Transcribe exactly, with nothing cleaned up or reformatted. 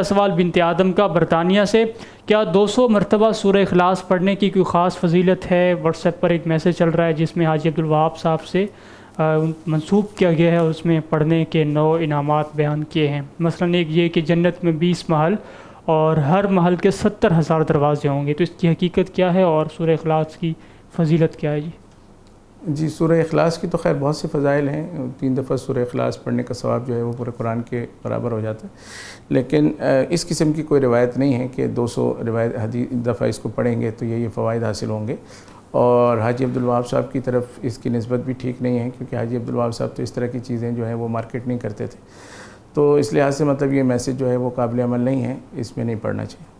सवाल बिन्त आदम का बरतानिया से, क्या दो सौ मरतबा सूरे इख्लास पढ़ने की कोई ख़ास फजीलत है? व्हाट्सएप पर एक मैसेज चल रहा है जिसमें हाजी अब्दुल वाब साहब से मंसूब किया गया है और उसमें पढ़ने के नौ इनामात बयान किए हैं। मसलन एक ये कि जन्नत में बीस महल और हर महल के सत्तर हज़ार दरवाजे होंगे, तो इसकी हकीकत क्या है और सूरे इख्लास की फजीलत क्या है? जी जी सूरे इख्लास की तो खैर बहुत से फ़ज़ाइल हैं। तीन दफ़ा सूरे इख्लास पढ़ने का सवाब जो है वो पूरे कुरान के बराबर हो जाता है, लेकिन इस किस्म की कोई रिवायत नहीं है कि दो सौ रिवायत हदी दफ़ा इसको पढ़ेंगे तो ये ये फ़वाद हासिल होंगे। और हाजी अब्दुल वाब साहब की तरफ इसकी नस्बत भी ठीक नहीं है, क्योंकि हाजी अब्दुल वाब साहब तो इस तरह की चीज़ें जो हैं वो मार्केट नहीं करते थे, तो इस लिहाज से मतलब ये मैसेज जो है वो काबिल अमल नहीं है, इसमें नहीं पढ़ना चाहिए।